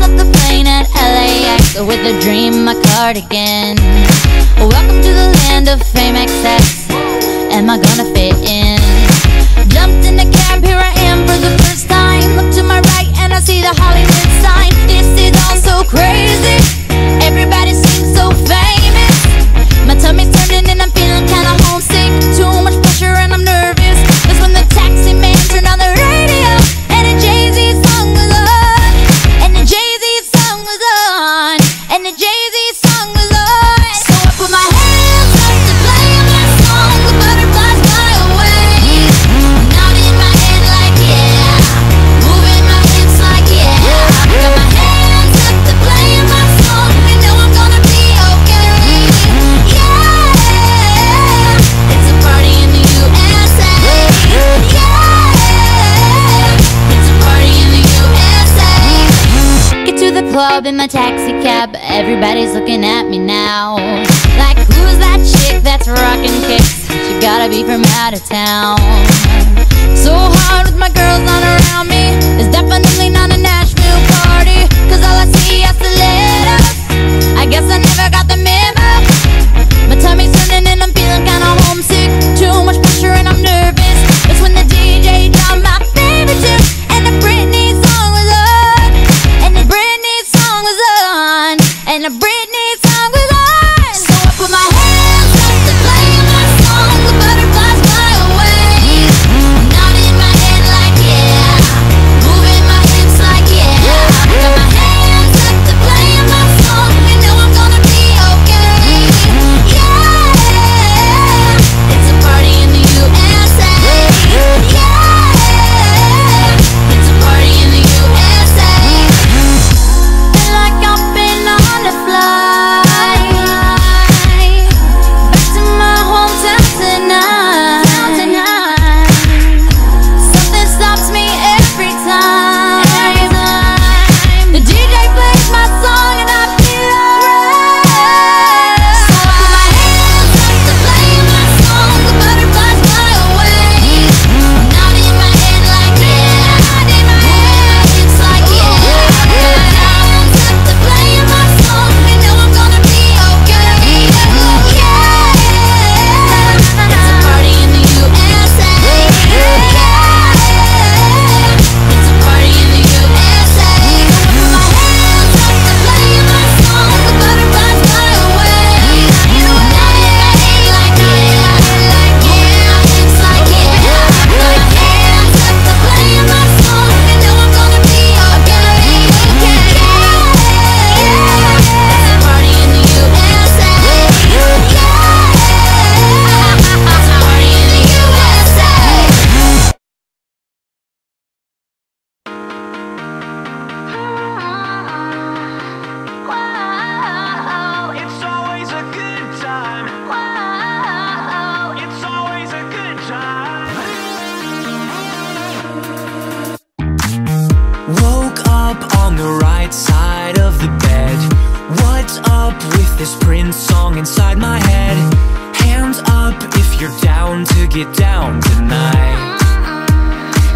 Hopped off the plane at LAX with a dream, my cardigan. Welcome to the land of fame, excess. Am I gonna fit in? Jumped in the cab, here I am for the first time. Look to my right and I see the Hollywood sign. This is all so crazy, everybody seems so famous. My tummy's turning and I'm feeling kinda homesick. Too much pressure and I'm nervous. That's when the taxi man turned on the radio and the Jay-Z song was on. And the Jay-Z song was on. And the Jay-Z song was on. So I put my hands up to play my song. The butterflies fly away. Nodding my head like yeah. Moving my hips like yeah. Got my hands up to play my song. You know I'm gonna be okay. Yeah. It's a party in the USA. Yeah. It's a party in the USA. Get to the club in my taxi cab. Everybody's looking at me now. Like, who's that chick that's rockin' kicks? She gotta be from out of town. So hard with my girls not around me. It's definitely not a Nashville party. Cause all I see are stilettos. I guess I never got the memo. My tummy's turning and I'm feeling kinda homesick. Too much pressure and I'm nervous. That's when the DJ dropped my favorite tune. And the Britney song was on. And the Britney song was on. And the Britney song was on. So I put my hands up to play my song. The butterflies fly away. Nodding my head like yeah. Moving my hips like yeah. Got my hands up to play my song. You know I'm gonna be okay. Yeah. It's a party in the USA. Yeah. It's a party in the USA. Feel like I've been on a flight. Back to my hometown tonight. Something stops me every time. The DJ plays my song and I feel alright. So I put my hands up to play my song. The butterflies fly away. Nodding my head like yeah. Nodding my head, it's like yeah. Got my hands up to play my song. You know I'm gonna be okay. Yeah. It's a party in the USA. Yeah. It's a party in the USA. Put my hands up to play my song. The butterflies fly away. Nodding my head like yeah, it's like yeah. Got my hands up to play my song. You know I'm gonna be okay. Yeah. It's a party in the USA. Yeah. It's a party in the USA. It's always a good time. It's always a good time. Woke up on the right side of the bed. What's up with this Prince song inside my head? Hands up if you're down to get down tonight.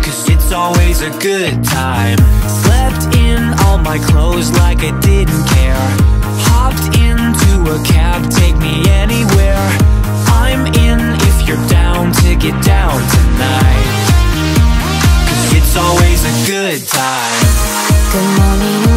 Cause it's always a good time. Slept in all my clothes like I didn't care. Hopped into a cab, take me anywhere. I'm in if you're down to get down tonight. Cause it's always a good time. Good morning,